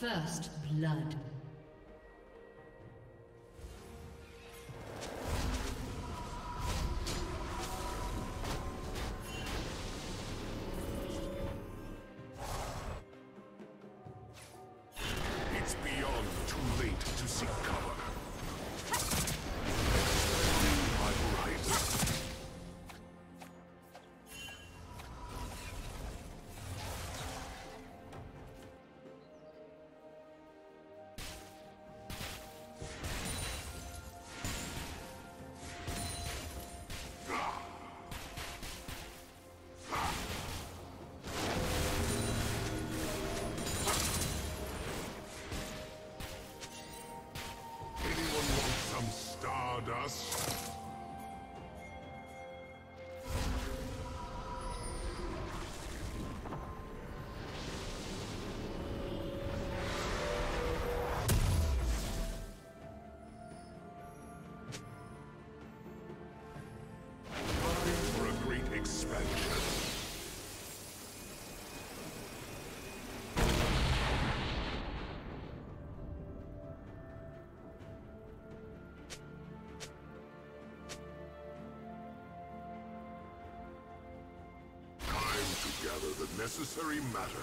First blood. It's beyond too late to seek cover. Gather the necessary matter.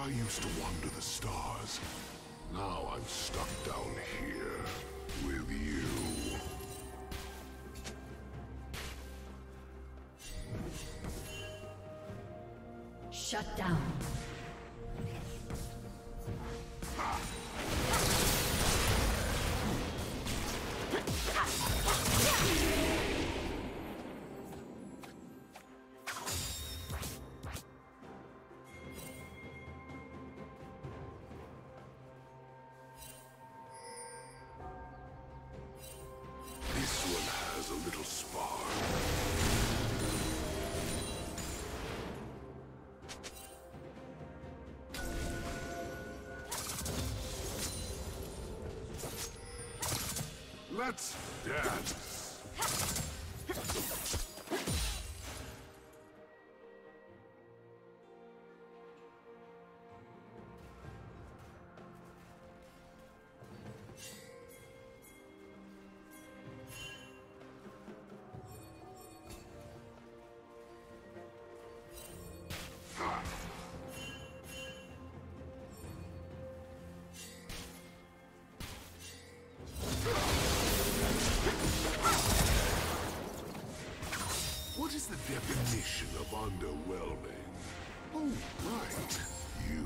I used to wander the stars. Now I'm stuck down here with you. Shut down. Let's dance. The definition of underwhelming. Oh, right. You.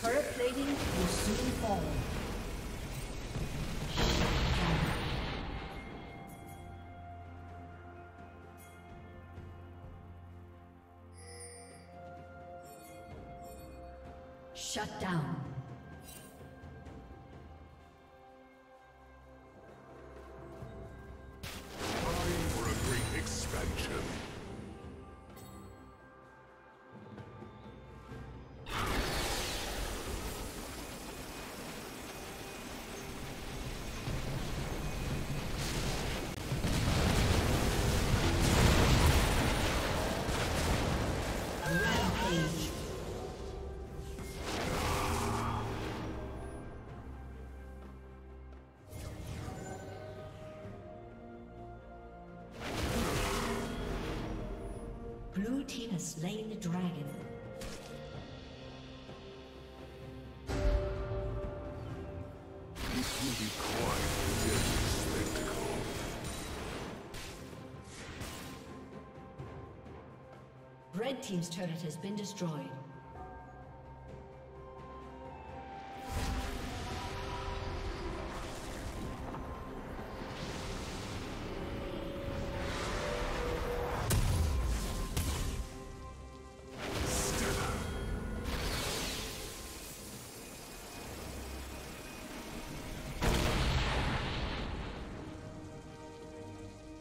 Turret plating will soon fall. Shut down. Blue team has slain the dragon. This will be quite a deadly spectacle. Red team's turret has been destroyed.